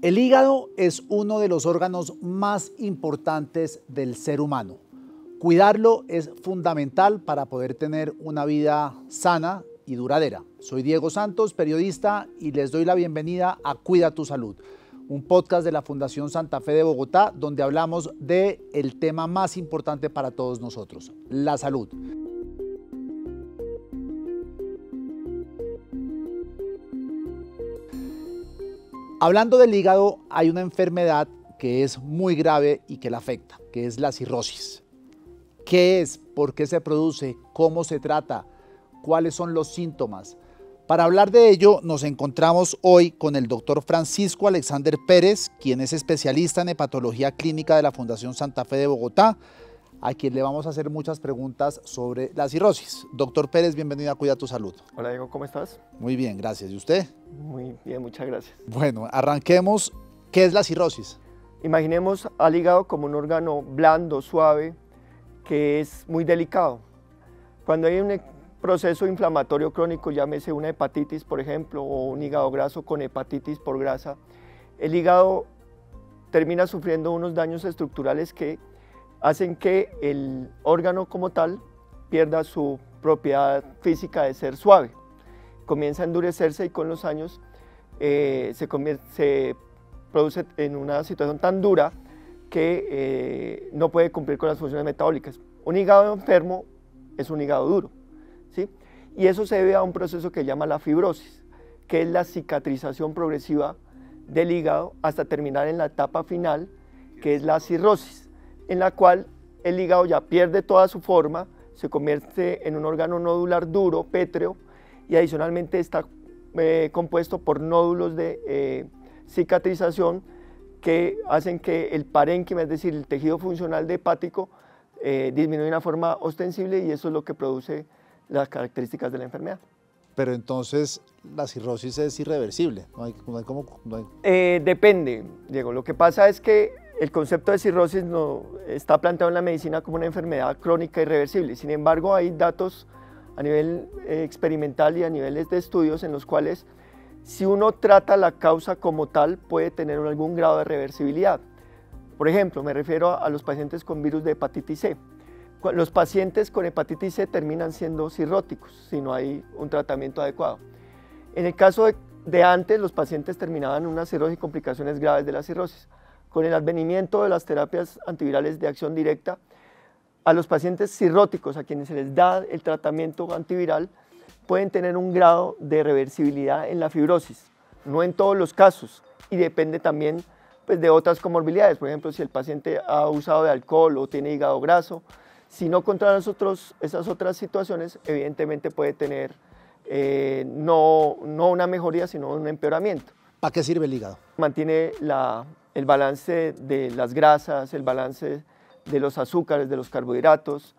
El hígado es uno de los órganos más importantes del ser humano. Cuidarlo es fundamental para poder tener una vida sana y duradera. Soy Diego Santos, periodista, y les doy la bienvenida a Cuida tu Salud, un podcast de la Fundación Santa Fe de Bogotá, donde hablamos del tema más importante para todos nosotros, la salud. Hablando del hígado, hay una enfermedad que es muy grave y que la afecta, que es la cirrosis. ¿Qué es? ¿Por qué se produce? ¿Cómo se trata? ¿Cuáles son los síntomas? Para hablar de ello, nos encontramos hoy con el doctor Francisco Alexander Pérez, quien es especialista en hepatología clínica de la Fundación Santa Fe de Bogotá, a quien le vamos a hacer muchas preguntas sobre la cirrosis. Doctor Pérez, bienvenido a Cuida tu Salud. Hola Diego, ¿cómo estás? Muy bien, gracias. ¿Y usted? Muy bien, muchas gracias. Bueno, arranquemos. ¿Qué es la cirrosis? Imaginemos al hígado como un órgano blando, suave, que es muy delicado. Cuando hay un proceso inflamatorio crónico, llámese una hepatitis, por ejemplo, o un hígado graso con hepatitis por grasa, el hígado termina sufriendo unos daños estructurales que hacen que el órgano como tal pierda su propiedad física de ser suave. Comienza a endurecerse y con los años se produce en una situación tan dura que no puede cumplir con las funciones metabólicas. Un hígado enfermo es un hígado duro, ¿sí? Y eso se debe a un proceso que se llama la fibrosis, que es la cicatrización progresiva del hígado hasta terminar en la etapa final, que es la cirrosis, en la cual el hígado ya pierde toda su forma, se convierte en un órgano nodular duro, pétreo, y adicionalmente está compuesto por nódulos de cicatrización que hacen que el parénquima, es decir, el tejido funcional de hepático, disminuye de una forma ostensible, y eso es lo que produce las características de la enfermedad. Pero entonces la cirrosis es irreversible, no hay... Depende, Diego. Lo que pasa es que el concepto de cirrosis no está planteado en la medicina como una enfermedad crónica irreversible. Sin embargo, hay datos a nivel experimental y a niveles de estudios en los cuales, si uno trata la causa como tal, puede tener algún grado de reversibilidad. Por ejemplo, me refiero a los pacientes con virus de hepatitis C. Los pacientes con hepatitis C terminan siendo cirróticos si no hay un tratamiento adecuado. En el caso de antes, los pacientes terminaban en una cirrosis y complicaciones graves de la cirrosis. Con el advenimiento de las terapias antivirales de acción directa, a los pacientes cirróticos a quienes se les da el tratamiento antiviral pueden tener un grado de reversibilidad en la fibrosis, no en todos los casos, y depende también, pues, de otras comorbilidades. Por ejemplo, si el paciente ha usado de alcohol o tiene hígado graso, si no controlan esas otras situaciones, evidentemente puede tener no una mejoría, sino un empeoramiento. ¿Para qué sirve el hígado? Mantiene el balance de las grasas, el balance de los azúcares, de los carbohidratos,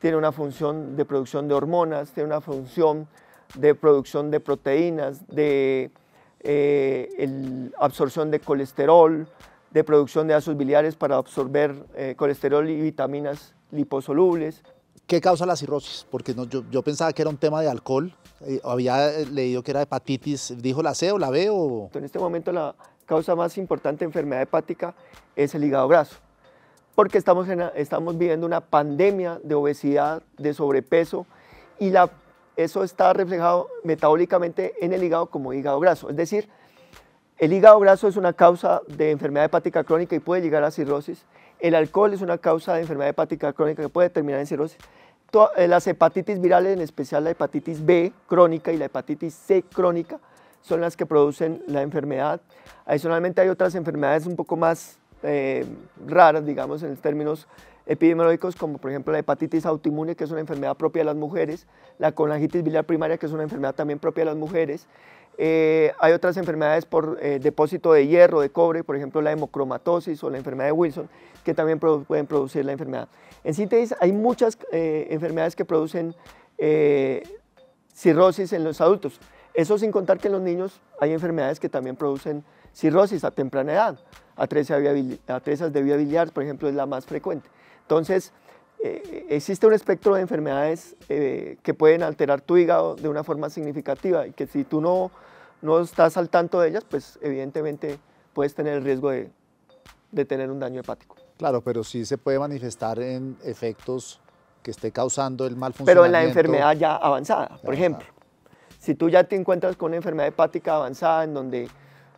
tiene una función de producción de hormonas, tiene una función de producción de proteínas, de absorción de colesterol, de producción de ácidos biliares para absorber colesterol y vitaminas liposolubles. ¿Qué causa la cirrosis? Porque yo pensaba que era un tema de alcohol, había leído que era hepatitis. ¿Dijo la C o la B? O... En este momento la causa más importante de enfermedad hepática es el hígado graso, porque estamos viviendo una pandemia de obesidad, de sobrepeso, y eso está reflejado metabólicamente en el hígado como hígado graso. Es decir, el hígado graso es una causa de enfermedad hepática crónica y puede llegar a cirrosis. El alcohol es una causa de enfermedad hepática crónica que puede terminar en cirrosis. Las hepatitis virales, en especial la hepatitis B crónica y la hepatitis C crónica, son las que producen la enfermedad. Adicionalmente hay otras enfermedades un poco más raras, digamos, en términos epidemiológicos, como por ejemplo la hepatitis autoinmune, que es una enfermedad propia de las mujeres, la colangitis biliar primaria, que es una enfermedad también propia de las mujeres. Hay otras enfermedades por depósito de hierro, de cobre, por ejemplo la hemocromatosis o la enfermedad de Wilson, que también pueden producir la enfermedad. En síntesis, hay muchas enfermedades que producen cirrosis en los adultos. Eso sin contar que en los niños hay enfermedades que también producen cirrosis a temprana edad. Atresias de vía biliar, por ejemplo, es la más frecuente. Entonces, existe un espectro de enfermedades que pueden alterar tu hígado de una forma significativa, y que si tú no estás al tanto de ellas, pues evidentemente puedes tener el riesgo de tener un daño hepático. Claro, pero sí se puede manifestar en efectos que esté causando el mal funcionamiento. Pero en la enfermedad ya avanzada, por ejemplo. Si tú ya te encuentras con una enfermedad hepática avanzada en donde...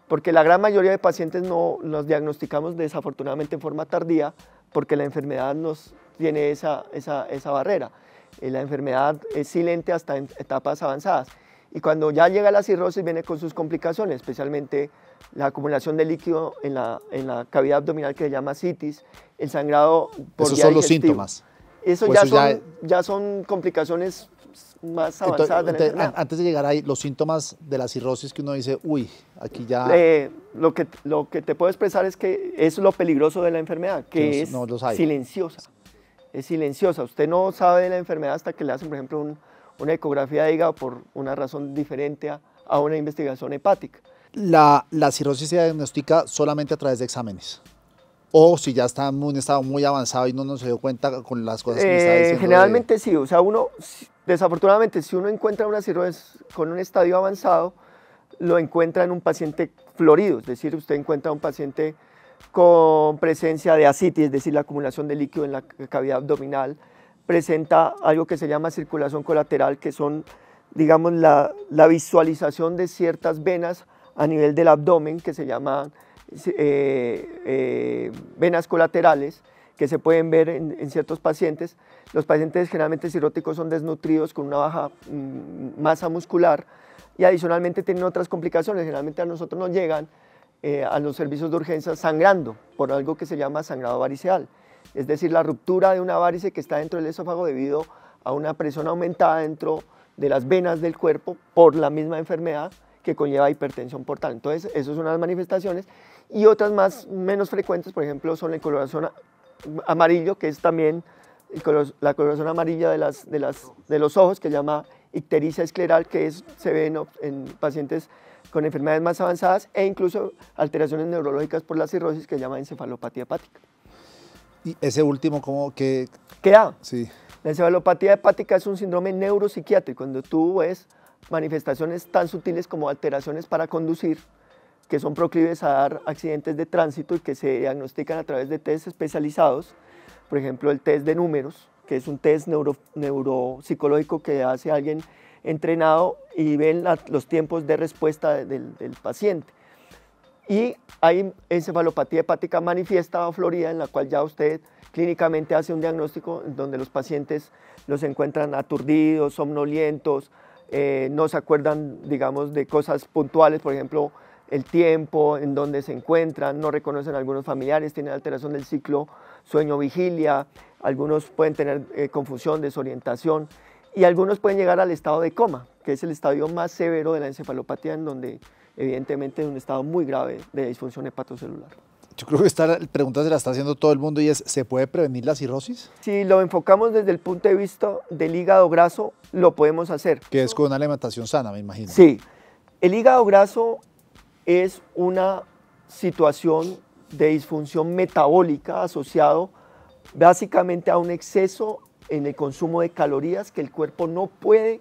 Porque la gran mayoría de pacientes no los diagnosticamos desafortunadamente en forma tardía porque la enfermedad nos tiene esa barrera. La enfermedad es silente hasta en etapas avanzadas. Y cuando ya llega la cirrosis viene con sus complicaciones, especialmente la acumulación de líquido en la cavidad abdominal que se llama citis, el sangrado por vía digestiva. Esos son los síntomas. Eso ya, son complicaciones más avanzadas. Entonces, antes de llegar ahí, los síntomas de la cirrosis que uno dice, uy, aquí ya... Lo que te puedo expresar es que es lo peligroso de la enfermedad, que es silenciosa. Es silenciosa. Usted no sabe de la enfermedad hasta que le hacen, por ejemplo, una ecografía de hígado por una razón diferente a una investigación hepática. La cirrosis se diagnostica solamente a través de exámenes. O si ya está en un estado muy avanzado y no nos dio cuenta con las cosas que me está diciendo. Generalmente sí, o sea, uno, desafortunadamente, si uno encuentra una cirrosis con un estadio avanzado, lo encuentra en un paciente florido, es decir, usted encuentra un paciente con presencia de ascitis, es decir, la acumulación de líquido en la cavidad abdominal, presenta algo que se llama circulación colateral, que son, digamos, la visualización de ciertas venas a nivel del abdomen, que se llama... venas colaterales que se pueden ver en ciertos pacientes. Los pacientes generalmente cirróticos son desnutridos con una baja masa muscular y adicionalmente tienen otras complicaciones. Generalmente a nosotros nos llegan a los servicios de urgencia sangrando por algo que se llama sangrado variceal, es decir, la ruptura de una varice que está dentro del esófago debido a una presión aumentada dentro de las venas del cuerpo por la misma enfermedad que conlleva hipertensión portal. Entonces, esas son las manifestaciones. Y otras más menos frecuentes, por ejemplo, son la coloración amarillo, que es también la coloración amarilla de los ojos, que se llama ictericia escleral, que se ve en pacientes con enfermedades más avanzadas e incluso alteraciones neurológicas por la cirrosis, que se llama encefalopatía hepática. ¿Y ese último cómo que queda? Sí. La encefalopatía hepática es un síndrome neuropsiquiátrico, cuando tú ves manifestaciones tan sutiles como alteraciones para conducir, que son proclives a dar accidentes de tránsito y que se diagnostican a través de test especializados, por ejemplo el test de números, que es un test neuropsicológico que hace alguien entrenado y ven los tiempos de respuesta del paciente. Y hay encefalopatía hepática manifiesta o florida, en la cual ya usted clínicamente hace un diagnóstico donde los pacientes los encuentran aturdidos, somnolientos, no se acuerdan, digamos, de cosas puntuales, por ejemplo, el tiempo, en dónde se encuentran, no reconocen a algunos familiares, tienen alteración del ciclo sueño-vigilia, algunos pueden tener confusión, desorientación y algunos pueden llegar al estado de coma, que es el estadio más severo de la encefalopatía, en donde evidentemente es un estado muy grave de disfunción hepatocelular. Yo creo que esta pregunta se la está haciendo todo el mundo y es, ¿se puede prevenir la cirrosis? Si lo enfocamos desde el punto de vista del hígado graso, lo podemos hacer. Que es con una alimentación sana, me imagino. Sí. El hígado graso es una situación de disfunción metabólica asociado básicamente a un exceso en el consumo de calorías que el cuerpo no puede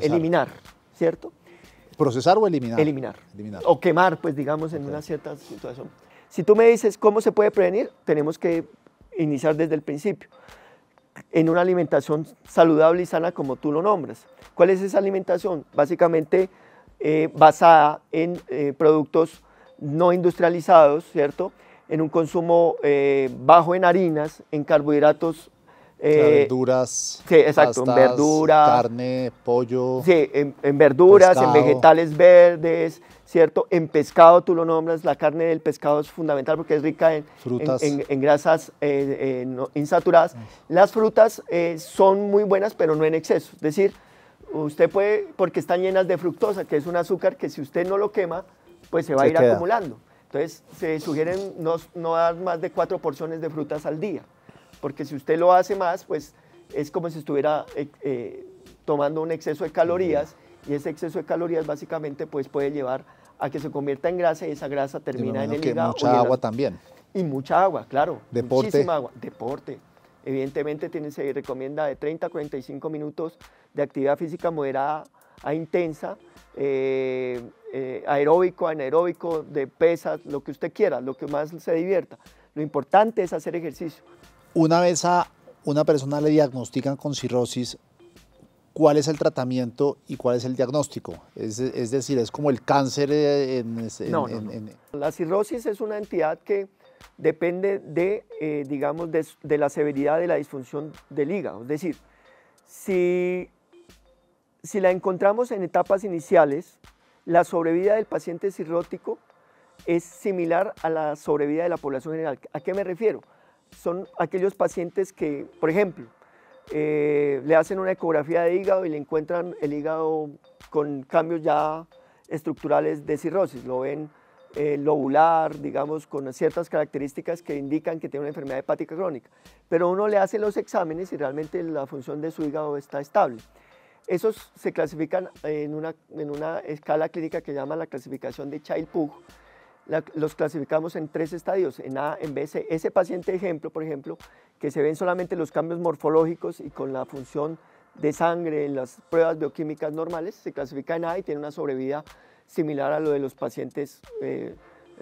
eliminar, ¿cierto? ¿Procesar o eliminar? Eliminar. O quemar, pues digamos, en una cierta situación. Si tú me dices cómo se puede prevenir, tenemos que iniciar desde el principio, en una alimentación saludable y sana como tú lo nombras. ¿Cuál es esa alimentación? Básicamente basada en productos no industrializados, ¿cierto? En un consumo bajo en harinas, en carbohidratos. Verduras. Sí, exacto, pastas, en verduras. Carne, pollo. Sí, en verduras, pescado, en vegetales verdes, ¿cierto? En pescado, tú lo nombras, la carne del pescado es fundamental porque es rica en frutas, en grasas no insaturadas. Las frutas son muy buenas, pero no en exceso. Es decir, usted puede, porque están llenas de fructosa, que es un azúcar que si usted no lo quema, pues se va a ir acumulando. Entonces, se sugieren no dar más de 4 porciones de frutas al día, porque si usted lo hace más, pues es como si estuviera tomando un exceso de calorías, y ese exceso de calorías básicamente pues, puede llevar a que se convierta en grasa y esa grasa termina en el hígado. Mucha agua también. Y mucha agua, claro. Deporte. Muchísima agua. Deporte. Evidentemente se recomienda de 30 a 45 minutos de actividad física moderada a intensa, aeróbico, anaeróbico, de pesas, lo que usted quiera, lo que más se divierta. Lo importante es hacer ejercicio. Una vez a una persona le diagnostican con cirrosis, ¿cuál es el tratamiento y cuál es el diagnóstico? Es decir, ¿es como el cáncer? La cirrosis es una entidad que depende de, digamos, de la severidad de la disfunción del hígado. Es decir, si la encontramos en etapas iniciales, la sobrevida del paciente cirrótico es similar a la sobrevida de la población general. ¿A qué me refiero? Son aquellos pacientes que, por ejemplo, le hacen una ecografía de hígado y le encuentran el hígado con cambios ya estructurales de cirrosis, lo ven lobular, digamos, con ciertas características que indican que tiene una enfermedad hepática crónica, pero uno le hace los exámenes y realmente la función de su hígado está estable. Esos se clasifican en una escala clínica que llama la clasificación de Child-Pugh. Los clasificamos en tres estadios, en A, en B, C. Ese paciente ejemplo, por ejemplo, que se ven solamente los cambios morfológicos y con la función de sangre en las pruebas bioquímicas normales, se clasifica en A y tiene una sobrevida similar a lo de los pacientes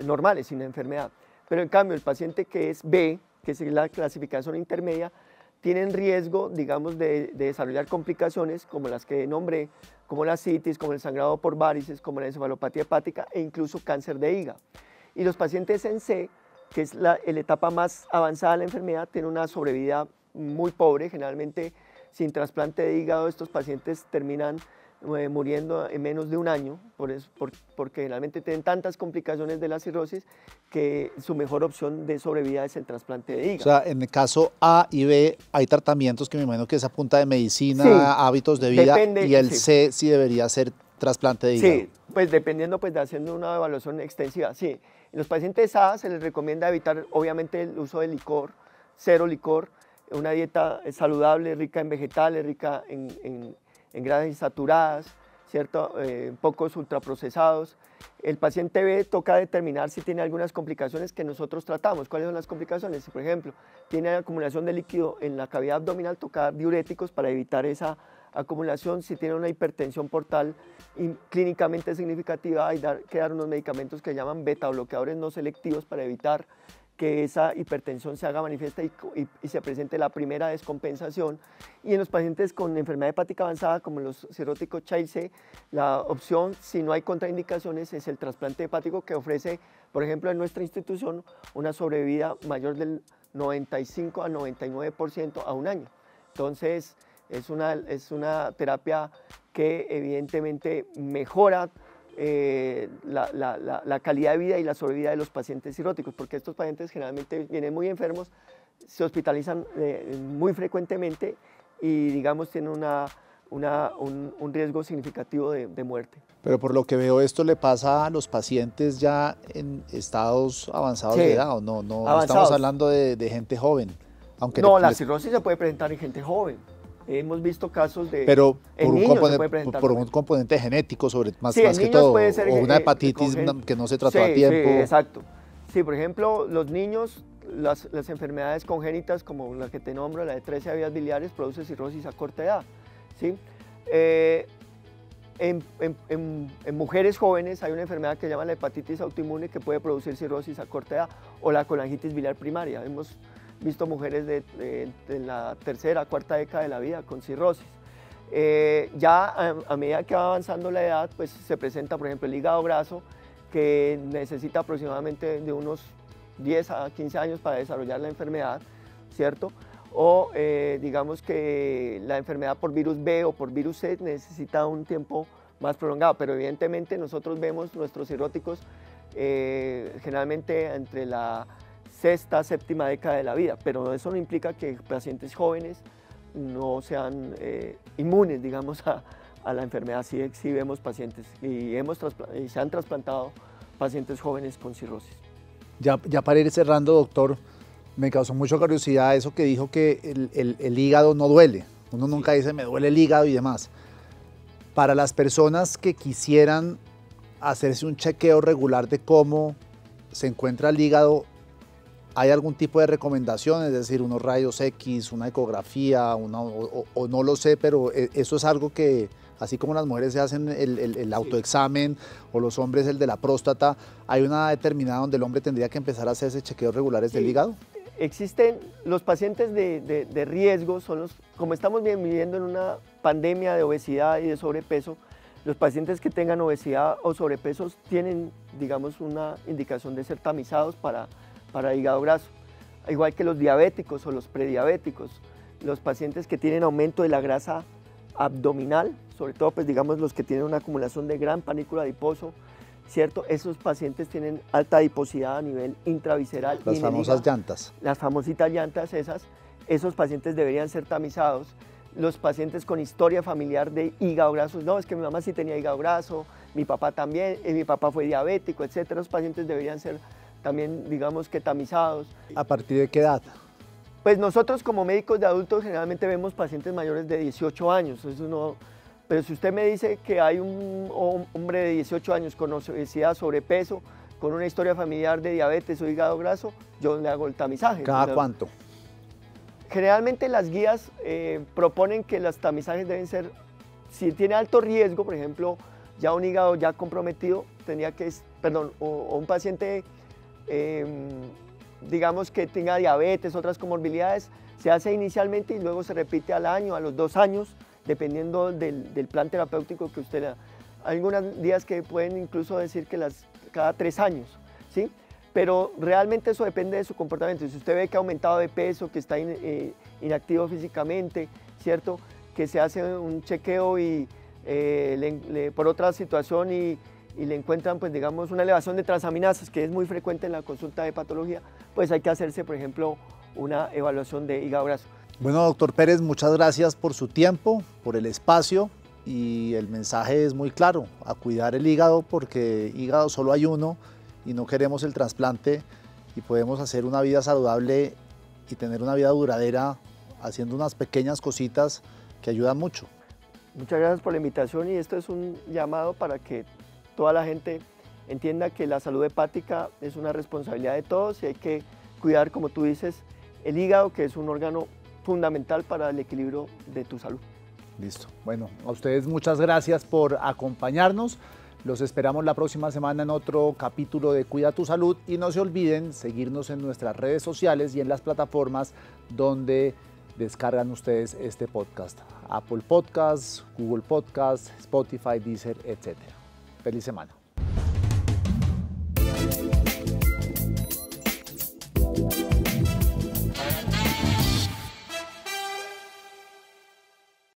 normales, sin enfermedad. Pero en cambio, el paciente que es B, que es la clasificación intermedia, tienen riesgo, digamos, de desarrollar complicaciones como las que nombré, como la citis, como el sangrado por varices, como la encefalopatía hepática e incluso cáncer de hígado. Y los pacientes en C, que es la etapa más avanzada de la enfermedad, tienen una sobrevida muy pobre. Generalmente, sin trasplante de hígado, estos pacientes terminan muriendo en menos de un año, porque generalmente tienen tantas complicaciones de la cirrosis que su mejor opción de sobrevida es el trasplante de hígado. O sea, en el caso A y B hay tratamientos que me imagino que es a punta de medicina, sí, hábitos de vida, depende, y el sí. C sí debería ser trasplante de hígado. Sí, pues dependiendo, pues de haciendo una evaluación extensiva, sí. En los pacientes A se les recomienda evitar obviamente el uso de licor, cero licor, una dieta saludable, rica en vegetales, rica en grasas insaturadas, ¿cierto? Pocos ultraprocesados. El paciente B toca determinar si tiene algunas complicaciones que nosotros tratamos. ¿Cuáles son las complicaciones? Si, por ejemplo, tiene acumulación de líquido en la cavidad abdominal, tocar diuréticos para evitar esa acumulación. Si tiene una hipertensión portal clínicamente significativa, hay que dar unos medicamentos que llaman beta bloqueadores no selectivos para evitar que esa hipertensión se haga manifiesta y se presente la primera descompensación. Y en los pacientes con enfermedad hepática avanzada, como los cirróticos Child-Pugh, la opción, si no hay contraindicaciones, es el trasplante hepático, que ofrece, por ejemplo, en nuestra institución, una sobrevida mayor del 95 a 99% a un año. Entonces, es una terapia que evidentemente mejora la calidad de vida y la sobrevida de los pacientes cirróticos, porque estos pacientes generalmente vienen muy enfermos, se hospitalizan muy frecuentemente y, digamos, tienen un riesgo significativo de muerte. Pero por lo que veo, esto le pasa a los pacientes ya en estados avanzados, sí, de edad, ¿o no? No estamos hablando de gente joven. Aunque no, la cirrosis se puede presentar en gente joven. Hemos visto casos de... Pero por un componente genético, más que todo, puede ser, o una hepatitis que no se trató a tiempo. Sí, exacto. Sí, por ejemplo, los niños, las enfermedades congénitas, como la que te nombro, la de 13 vías biliares, produce cirrosis a corta edad, ¿sí? En mujeres jóvenes hay una enfermedad que se llama la hepatitis autoinmune que puede producir cirrosis a corta edad, o la colangitis biliar primaria. Hemos visto mujeres de la tercera, cuarta década de la vida con cirrosis. Ya a medida que va avanzando la edad, pues se presenta, por ejemplo, el hígado graso, que necesita aproximadamente de unos 10 a 15 años para desarrollar la enfermedad, ¿cierto? O digamos que la enfermedad por virus B o por virus C necesita un tiempo más prolongado, pero evidentemente nosotros vemos nuestros cirróticos generalmente entre la sexta, séptima década de la vida, pero eso no implica que pacientes jóvenes no sean inmunes, digamos, a la enfermedad. Sí vemos pacientes y se han trasplantado pacientes jóvenes con cirrosis. Ya para ir cerrando, doctor, me causó mucha curiosidad eso que dijo, que el hígado no duele. Uno nunca dice, me duele el hígado y demás. Para las personas que quisieran hacerse un chequeo regular de cómo se encuentra el hígado, ¿hay algún tipo de recomendación? Es decir, unos rayos X, una ecografía, o no lo sé, pero eso es algo que así como las mujeres se hacen el autoexamen o los hombres el de la próstata, ¿hay una determinada donde el hombre tendría que empezar a hacerse chequeos regulares del hígado? Existen los pacientes de riesgo, son los, como estamos viviendo en una pandemia de obesidad y de sobrepeso, los pacientes que tengan obesidad o sobrepeso tienen, digamos, una indicación de ser tamizados para hígado graso, igual que los diabéticos o los prediabéticos, los pacientes que tienen aumento de la grasa abdominal, sobre todo, pues digamos, los que tienen una acumulación de gran panículo adiposo, ¿cierto? Esos pacientes tienen alta adiposidad a nivel intravisceral. Las famosas llantas. Las famositas llantas esas, esos pacientes deberían ser tamizados. Los pacientes con historia familiar de hígado graso, no, es que mi mamá sí tenía hígado graso, mi papá también, mi papá fue diabético, etcétera. Los pacientes deberían ser también, digamos, que tamizados. ¿A partir de qué edad? Pues nosotros como médicos de adultos generalmente vemos pacientes mayores de 18 años, eso no... Pero si usted me dice que hay un hombre de 18 años con obesidad, sobrepeso, con una historia familiar de diabetes o hígado graso, yo le hago el tamizaje. ¿Cada cuánto? Generalmente las guías proponen que los tamizajes deben ser, si tiene alto riesgo, por ejemplo, ya un hígado ya comprometido, tendría que, perdón, o un paciente, digamos que tenga diabetes, otras comorbilidades, se hace inicialmente y luego se repite al año, a los 2 años, dependiendo del plan terapéutico que usted le da. Hay algunos días que pueden incluso decir que cada 3 años, ¿sí? Pero realmente eso depende de su comportamiento. Si usted ve que ha aumentado de peso, que está inactivo físicamente, ¿cierto? Que se hace un chequeo y, por otra situación y le encuentran, pues digamos, una elevación de transaminasas, que es muy frecuente en la consulta de patología, pues hay que hacerse, por ejemplo, una evaluación de hígado graso. Bueno, doctor Pérez, muchas gracias por su tiempo, por el espacio, y el mensaje es muy claro, a cuidar el hígado, porque hígado solo hay uno y no queremos el trasplante, y podemos hacer una vida saludable y tener una vida duradera haciendo unas pequeñas cositas que ayudan mucho. Muchas gracias por la invitación, y esto es un llamado para que toda la gente entienda que la salud hepática es una responsabilidad de todos y hay que cuidar, como tú dices, el hígado, que es un órgano fundamental para el equilibrio de tu salud. Listo. Bueno, a ustedes muchas gracias por acompañarnos. Los esperamos la próxima semana en otro capítulo de Cuida tu Salud, y no se olviden seguirnos en nuestras redes sociales y en las plataformas donde descargan ustedes este podcast. Apple Podcasts, Google Podcasts, Spotify, Deezer, etc. Feliz semana.